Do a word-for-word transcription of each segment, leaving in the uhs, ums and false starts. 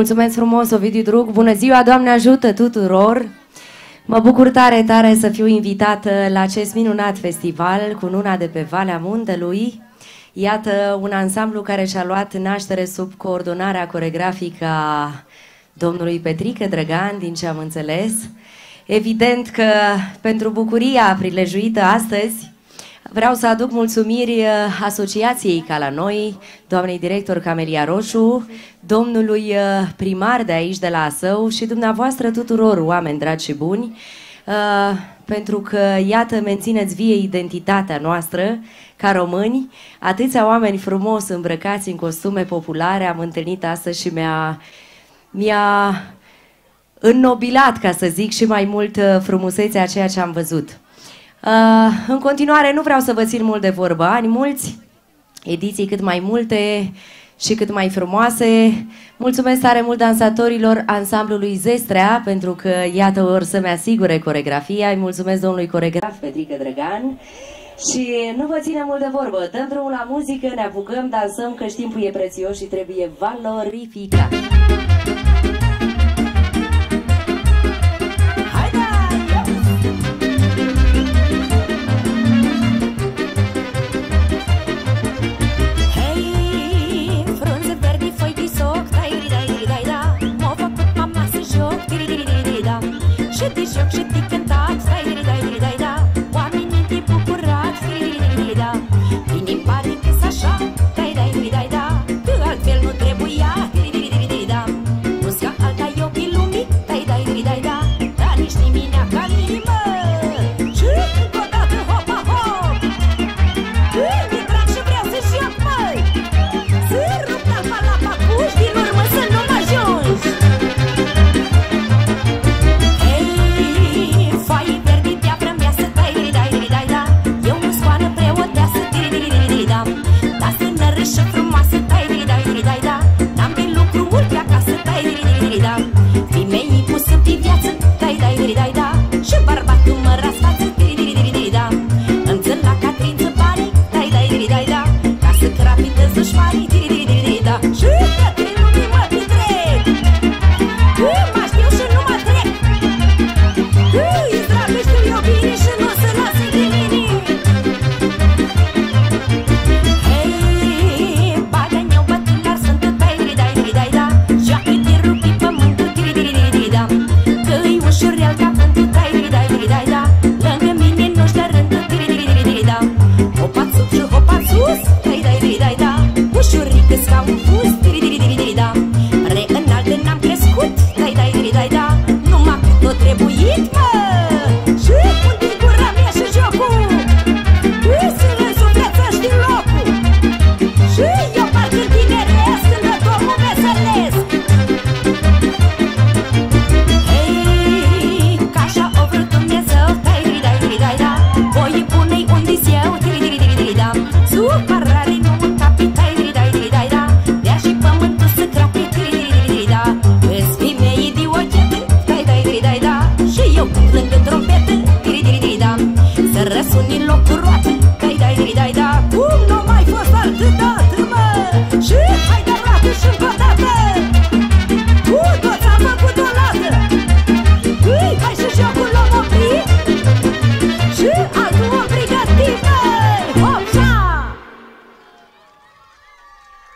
Mulțumesc frumos, Ovidiu Drug. Bună ziua, Doamne ajută tuturor! Mă bucur tare, tare să fiu invitată la acest minunat festival cu Nuna de pe Valea Muntelui. Iată un ansamblu care și-a luat naștere sub coordonarea coregrafică a domnului Petrică Drăgan, din ce am înțeles. Evident că pentru bucuria prilejuită astăzi, vreau să aduc mulțumiri asociației Ca la Noi, doamnei director Camelia Roșu, domnului primar de aici, de la Asău, și dumneavoastră tuturor, oameni dragi și buni, pentru că, iată, mențineți vie identitatea noastră ca români. Atâția oameni frumos îmbrăcați în costume populare am întâlnit astăzi și mi-a... mi-a înnobilat, ca să zic, și mai mult frumusețea a ceea ce am văzut. În continuare, nu vreau să vă țin mult de vorbă. Ani mulți, ediții cât mai multe și cât mai frumoase. Mulțumesc tare mult dansatorilor ansamblului Zestrea, pentru că, iată, or să-mi asigure coregrafia. Îi mulțumesc domnului coregraf Petrică Drăgan. Și nu vă ține mult de vorbă. Dăm drumul la muzică, ne apucăm, dansăm, că timpul e prețios și trebuie valorificat.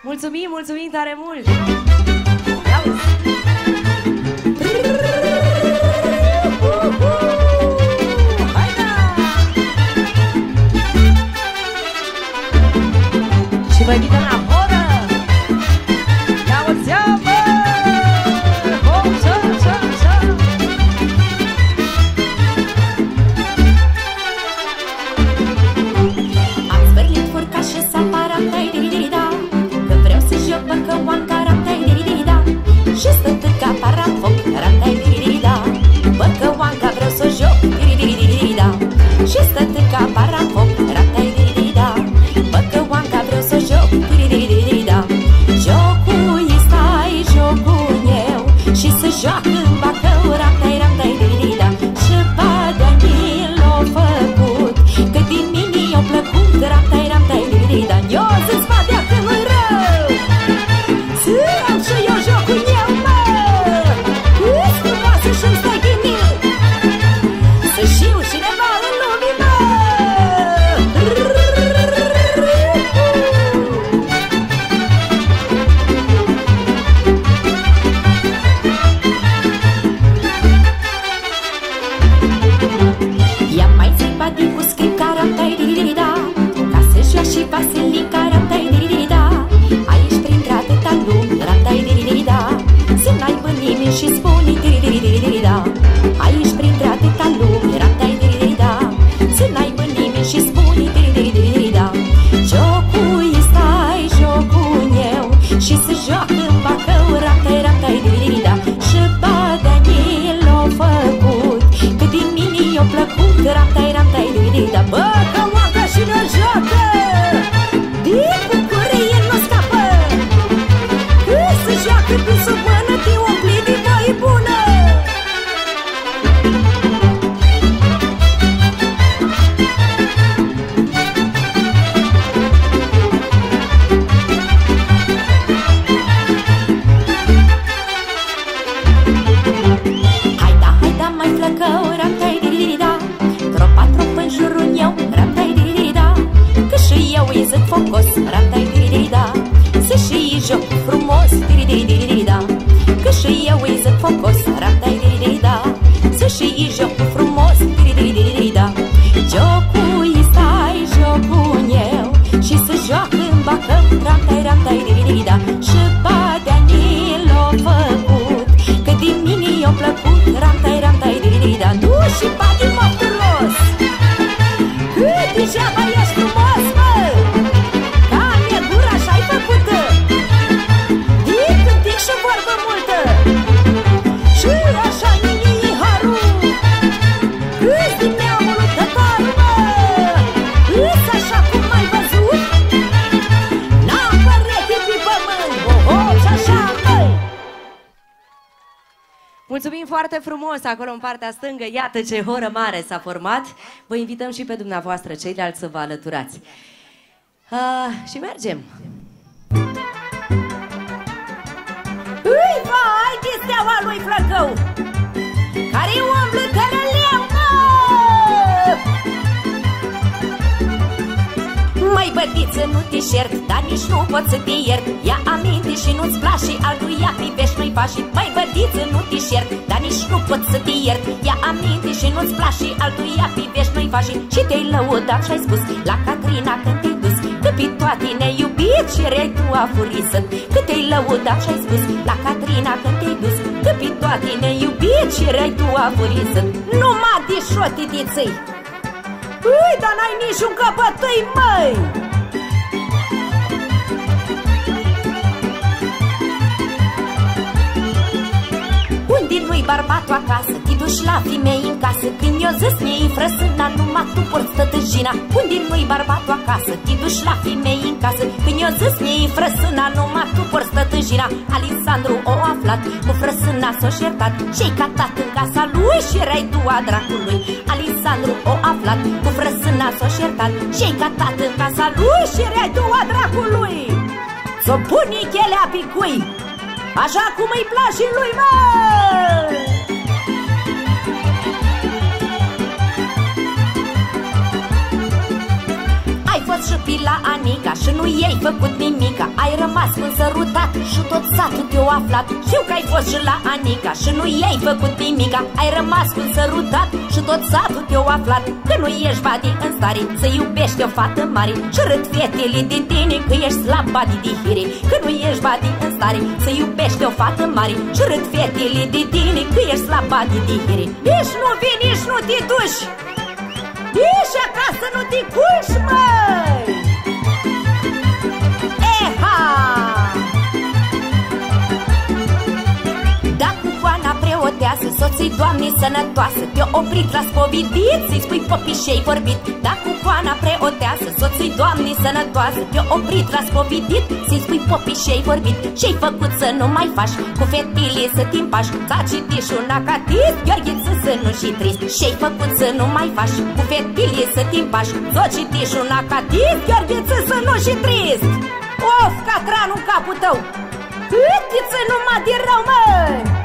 Mulțumim, mulțumim tare mult! Și vă invităm la horă! Am zbărlit furcașe să apară și stătând ca parafon, rantai-diri-diri-da. Bă că oanca vreau să joc, diri-diri-diri-da. Și stătând ca parafon, rantai-diri-diri-da. Bă că oanca vreau să joc, diri-diri-diri-da. și se joacă în Bacău, raptai, raptai, dirida. Și Bădănil o făcut, că din mine i-o plăcut, raptai, raptai, dirida. Bă, că oaca și ne joacă, din bucurie nu scapă, că se joacă pe sub mână, te umpli de voie bună. Focos, ramtai, dirida, să și joc frumos, diridei, dirida. Că și eu îi zic focos, ramtai, dirida, să și joc frumos, diridei, dirida. Jocul stai, jocul eu, și să joacă în Bacău, ramtai, ramtai, dirida. Și Bădănil o făcut, că din mine i-o plăcut, ramtai, ramtai, dirida. Nu și bate mofturos, că degeaba ești frumos, mă. Mulțumim foarte frumos acolo în partea stângă. Iată ce horă mare s-a format. Vă invităm și pe dumneavoastră ceilalți să vă alăturați. uh, Și mergem. Uiva, haide steaua lui Flăcău, care umblă cărăleu, mă! Mai bătiță, nu te șert, dar nici nu pot să te iert. Ia aminte și nu-ți place, altuia privești nu-i pașii. Mai bătiță, nu te șert, dar nici nu pot să te iert. Ia aminte și nu-ți place, altuia privești nu-i pașii. Și te-ai lăudat și-ai spus la Catrina când te-ai dus, că pe toate ne-ai iubit și retua furisă. Că te-ai lăudat și-ai spus la Catrina când te-ai dus, că pe toate ne-ai iubit și retua furisă. Numai de șotitiței, ui, dar n-ai niciun căpătâi, măi! Unde nu-i bărbatul acasă, te duci la femei în casă. Când i-o zis mie-i frăsâna, numai tu porți tătâjina. Unde nu-i bărbatul acasă, te duci la femei în casă. Când i-o zis mie-i frăsâna, numai tu porți tătâjina. Alexandru o aflat, cu frăsâna s-o șertat, și-ai catat în casa lui și erai tu a dracului. Alexandru o aflat, cu frăsâna s-o șertat, și-ai catat în casa lui și erai tu a dracului. S-o pune chelea pe cui, așa cum îi place lui, mă! Ai fost și pila Anica și nu i-ai făcut nimica. Ai rămas însărutat și tot satul te-o aflat. Știu că ai fost și la Anica și nu i-ai făcut nimica. Ai rămas însărutat și tot satul te-o aflat. Că nu ești badi în stare să iubești o fată mare. Și râd fetele din tine că ești slab badi de hire. Că nu ești badi în stare să iubești o fată mare. Și râd fetele din tine că ești slab badi de hire. Nici nu vii, nici nu te duci, nici acasă nu te culci, măi! Eha! Dacă Coana preotează, soții Doamne sănătoasă, te-o oprit la spovidit, să-i spui popișei vorbit. Dacă Coana preotează, soții Doamne sănătoasă, te-o oprit la spovidit, să-i spui popișei vorbit. Ce-ai făcut să nu mai faci, cu fetile să te împași, ți-a citit și un acatist, Gheorghiță sănu și trist. Ce-ai făcut să nu mai faci, cu fetile să te împași, ți-a citit și un acatist, Gheorghiță sănu și trist. Of, catranul în capul tău, câtiță numai de rău, măi!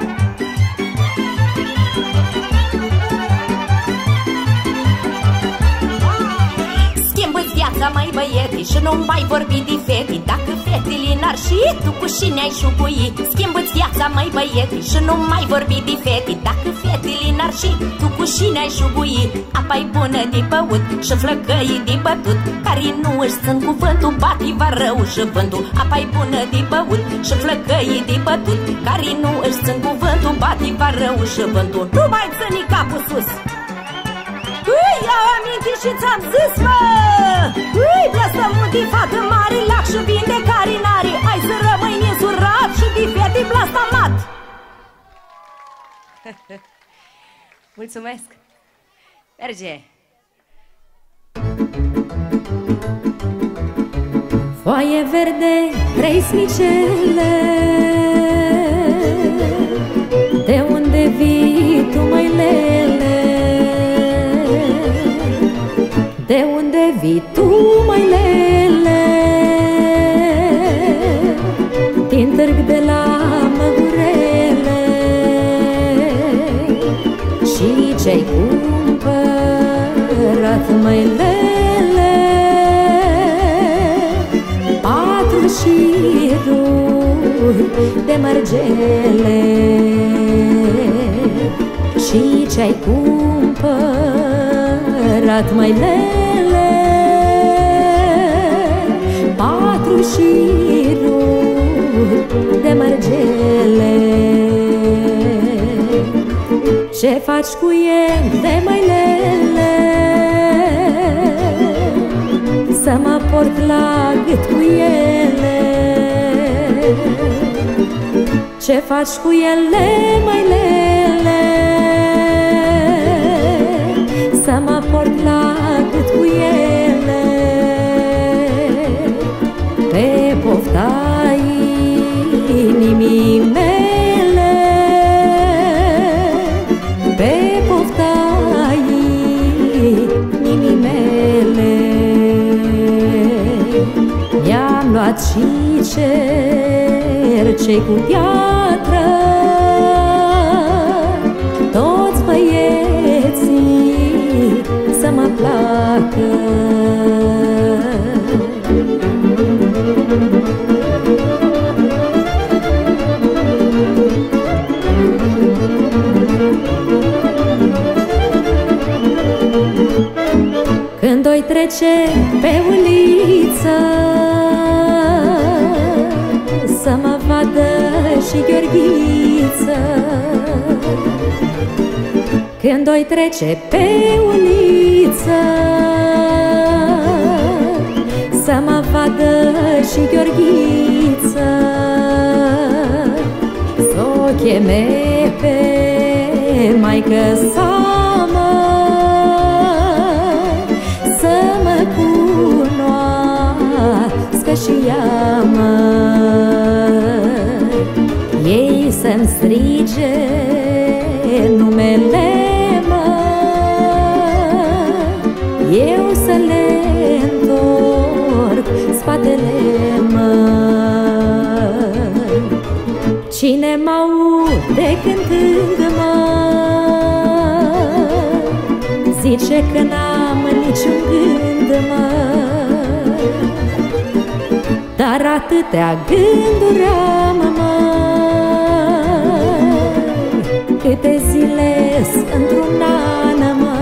Viața mai băiete și nu mai vorbi de fete. Dacă fetele n-ar și tu cu șine-ai șugui. Schimbă-ți viața mai băiete și nu mai vorbi de fete. Dacă fetele n-ar și tu cu șine-ai șugui. Apa-i bună de băut și flăcăi de bătut, care nu își sunt cuvântul, bate-i-va rău și vântul. Apa-i bună de băut și flăcăi de bătut, care nu își sunt cuvântul, bate-i-va rău și vântul. Nu mai ține capul sus, ia-o aminte și ți-am zis, mă! Ui, blăstămul de fată mare, lac și vindecare n-are. Hai să rămâi timp la stamat! Mulțumesc! Merge! Foaie verde, trei snicele, de unde vii tu, măi lele? De unde vii tu, măi lele? Din târg de la Măgurele. Și ce-ai cumpărat, măi lele? Patru șiruri de mărgele. Și ce-ai cumpărat, măi lele? Patru șiruri de mărgele. Ce faci cu el, de măi lele? Să mă port la gât cu ele. Ce faci cu ele, măi lele? Să mă port la gât cu ele. Pe pofta inimii mele, pe pofta inimii mele. Mi-am luat și cercei cu piatră, toți băieții să mă placă. Când doi trece pe uliță, să mă vadă și Gheorghiță. Când doi trece pe uliță, să mă vadă și Gheorghiță. S-o cheme pe maică sa mă, să mă cunoască și ea mă. Ei să-mi strige numele mă, eu să le întorc spatele mă. Cine m-aude cântând-mă, zice că n-am niciun gând, mă. Dar atâtea gânduri am, mă, câte zile-s într-un an, mă.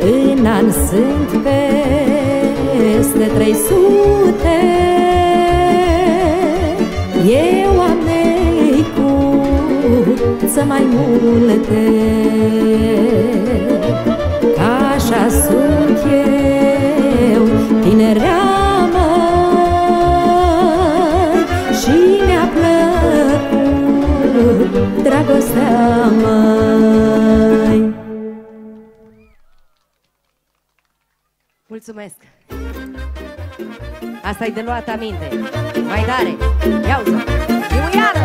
În an sunt peste trei sute, eu am necut să mai multe. Așa sunt eu, tinerea mă, și mi-a plăcut dragostea măi. Mulțumesc! Asta-i de luat aminte. Mai tare! Ia-o-ți-o! Iuliană!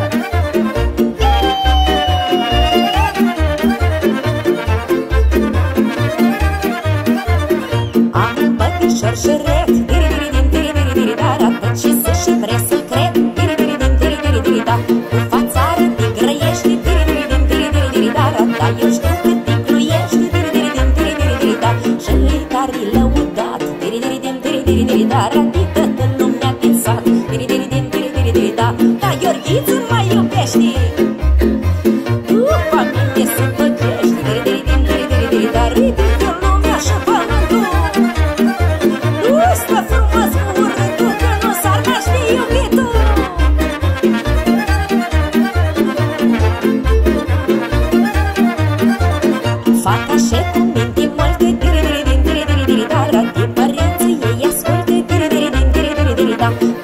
Am pătișor și ret, diri-diri-diri-diri-diri-diri-da, dar văd și să și vre secret, diri-diri-diri-diri-diri-da, cu fața arătii grăiești, diri-diri-diri-diri-diri-da, dar eu știu cât ticluiești, diri-diri-diri-diri-da, și-l tari lăudat, diri-diri-diri-diri-diri-da, ratită-te lumea din sat, diri-diri-diri-diri-diri-da, dar Gheorghiță mai iubești.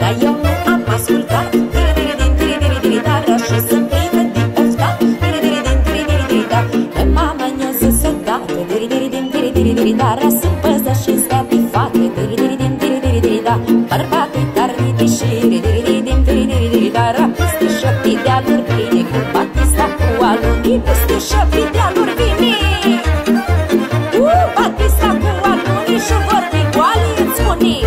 Dar eu nu am ascultat. vara sunt păzări și scatifate. Diri-diri-dim, diri-diri-diri-da, bărbatul tari-diri și diri-diri-dim, diri-diri-diri-da. Peste șopii dealuri pline, cu Batista cu alunii, peste șopii dealuri vinii. Batista cu alunii și vorbi goalii îți spunii.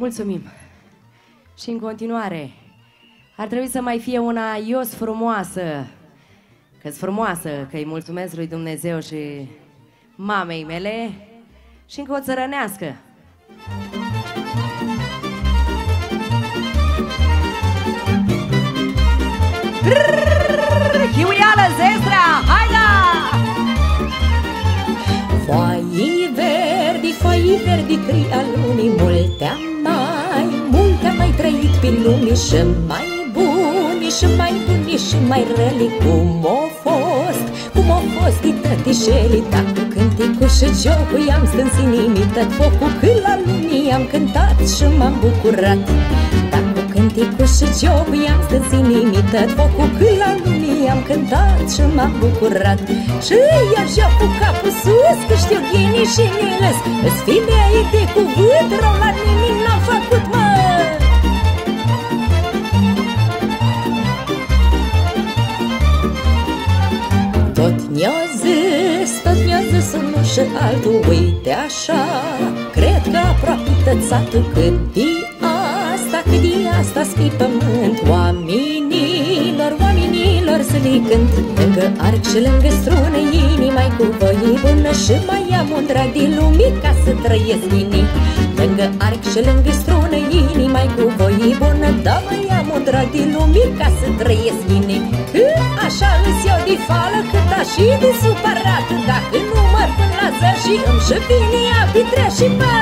Mulțumim. Și în continuare ar trebui să mai fie una ios frumoasă, că-s frumoasă, că-i mulțumesc lui Dumnezeu și mamei mele, și încă o țărănească. Hiuială, Zestrea, hai da! Foaii verdi, foaii verdi, cri al lumii multe-am mai, mult-am mai trăit pe lume, și mai buni, și mai buni, și mai răli. Cum o fost, cum o fost, i tătișelii, dar cu cânticul și jocul i-am stâns inimii, tot focul când la lumii am cântat și m-am bucurat. Dar cu cânticul și jocul i-am stâns inimii, tot focul când la lumii am cântat și m-am bucurat. Și ia joc cu capul sus, că știu ghinii și miles, îți fi de aici de cuvânt, rău la nimic n-am făcut, mă! Tot ne-o zis, tot ne-o zis unul și altul, uite așa, cred că aproape tot satul. Cât e asta, cât e asta, spui pământ, oamenilor, oamenilor să le cânt. Încă arce lângă strună, inima-i cu voie bună, și mai am un drag de lumii ca să trăiesc inimi. Lângă arc și lângă strună, inima-i cu voie bună, dar mai am un drag de lumii ca să trăiesc inimi. Cât așa îți iau de fală, cât aș fi de supărată, dacă nu măr până la ză și îmi și vine abitrea și mă.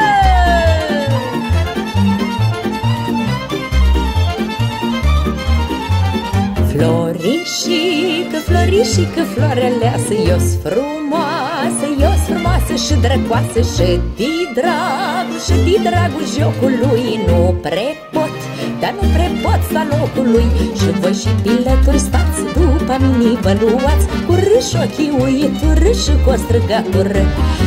Florișică, florișică, floarea leasă, ios frumoasă, ios frumoasă și drăcoasă, și de dragul, și de dragul jocului nu prepot, dar nu prepot sta locului. Și voi și bileturi stați, după mine vă luați, cu râș ochii uituri și cu o străgătură.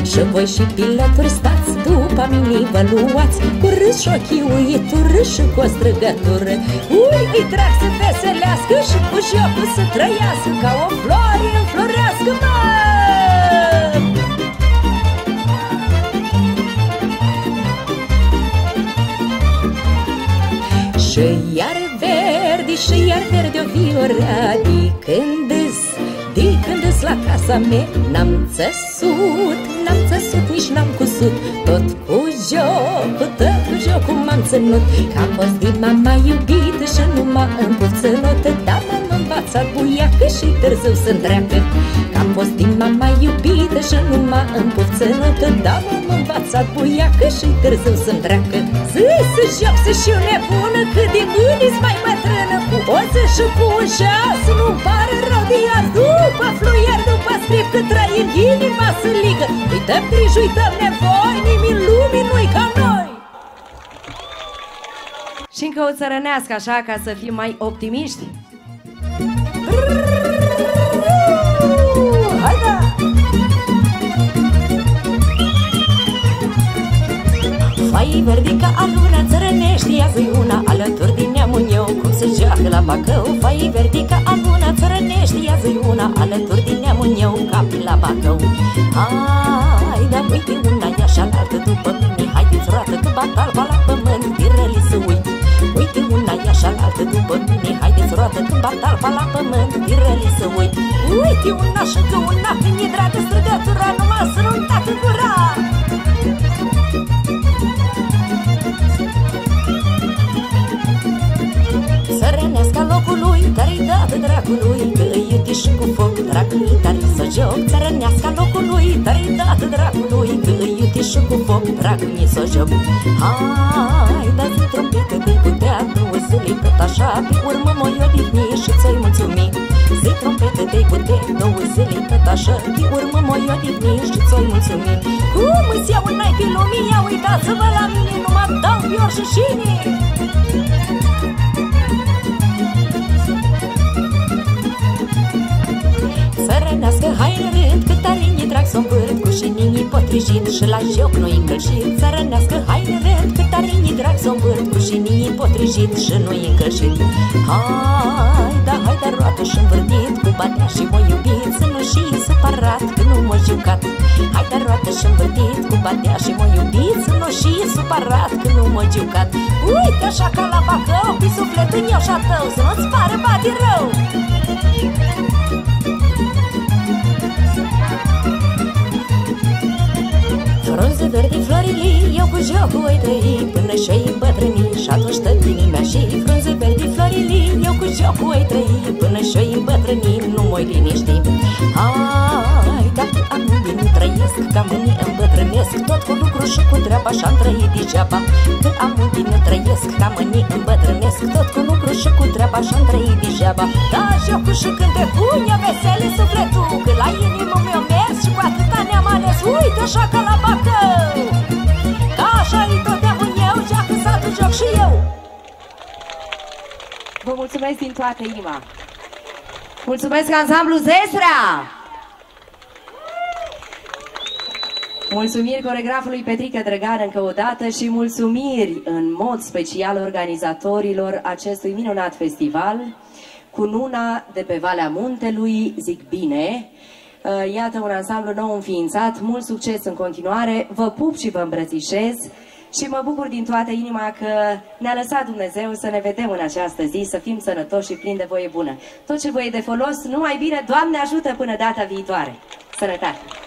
Și voi și bileturi stați, după mine vă luați, cu râș ochii uituri și cu o străgătură. Ui, îi drag să veselească și cu jocul să trăiască, ca o floare înflorească, mă! Și iar verde, și iar verde o vioră, de când-s, de când-s la casa mea, n-am țesut, n-am țesut, nici n-am cusut, tot cu jocul, tot cu jocul m-am ținut, că am fost de mama iubită și nu m-a împuțănută, dar m-am învățat buiacă și târziu să-mi treacă. Că am fost de mama iubită și nu m-a împuțănută, dar m-am învățat buiacă și târziu să-mi treacă. Zii să joc, să și eu nebună, că de mâini-s mai bătrână, cu o zi și cu un șas, nu-mi pare rău de ea, după fluier, după aștept că trăim, inima se ligă. Îi dăm grijă, îi dăm nevoie, nimeni lumii nu-i ca noi. Și încă o țărănească așa ca să fim mai optimiști. Hai da! Mai verde ca aluna țărănești, ia-ți una alături din neamul meu, cum se joacă la Bacău. Mai verde ca aluna țărănești, ia-ți una alături din neamul meu, capii la Bacău. Hai da, uite una, ia și-alaltă după mine, haideți roată că bat alba la pământ, tirăli să uite. Uite una, ia și-alaltă după mine, haideți roată că bat alba la pământ, tirăli să uite. Uite una și încă una, prin hidrată străgătura, numai să nu uitați gura. Țărănească locului, dar-i dată dragului, că îi iubi și cu foc, dragului, dar-i să joc. Țărănească locului, dar-i dată dragului, că îi iubi și cu foc, dragului, să joc. Hai, dați-mi trompetă de-i putea două zile, tot așa, pe urmă mă odihni și ți-ai mulțumit. Zi trompetă de-i putea două zile, tot așa, pe urmă mă odihni și ți-ai mulțumit. Cum îți iau în ai pe lumii, ia uitați-vă la mine, nu mă dau vior și șine. Țărănească, hai în rând, cât arinii drag s-o învârt, cu șininii potrivit și la joc nu-i încălșit. Țărănească, hai în rând, cât arinii drag s-o învârt, cu șininii potrivit și nu-i încălșit. Hai, da, hai, da, roată și învârtit, cu badea și mă iubit, să nu șii supărat că nu m-a jucat. Hai, da, roată și învârtit, cu badea și mă iubit, să nu șii supărat că nu m-a jucat. Uite așa ca la Bacău, pe sufletul meu și-a tău, să nu-ți pară bate rău. Frunze verde florile, eu cu jocul voi trăi, până și-o îmbătrâni și atunci tăi inimea și. Frunze verde florile, eu cu jocul voi trăi, până și-o îmbătrâni nu mă-i liniști. Hai, dacă acum din trăiesc, ca mâine îmbătrânesc, tot cu lucru și cu treaba și-am trăit degeaba. Când acum din trăiesc, ca mâine îmbătrânesc, tot cu lucru și cu treaba și-am trăit degeaba. Da, jocul și cântecul, ia vesele sufletul, că la inimul meu mers și cu atâta ne-am ales. Uite așa ca la Bacău, ca așa-i tot de-amul eu, joacă satul, joc și eu. Vă mulțumesc din toată inima. Mulțumesc ansamblu Zestrea. Mulțumiri coregrafului Petrică Drăgan încă o dată și mulțumiri în mod special organizatorilor acestui minunat festival. Cununa de pe Valea Muntelui, zic bine, iată un ansamblu nou înființat, mult succes în continuare, vă pup și vă îmbrățișez și mă bucur din toată inima că ne-a lăsat Dumnezeu să ne vedem în această zi, să fim sănătoși și plini de voie bună. Tot ce vă e de folos, numai bine, Doamne ajută până data viitoare. Sănătate!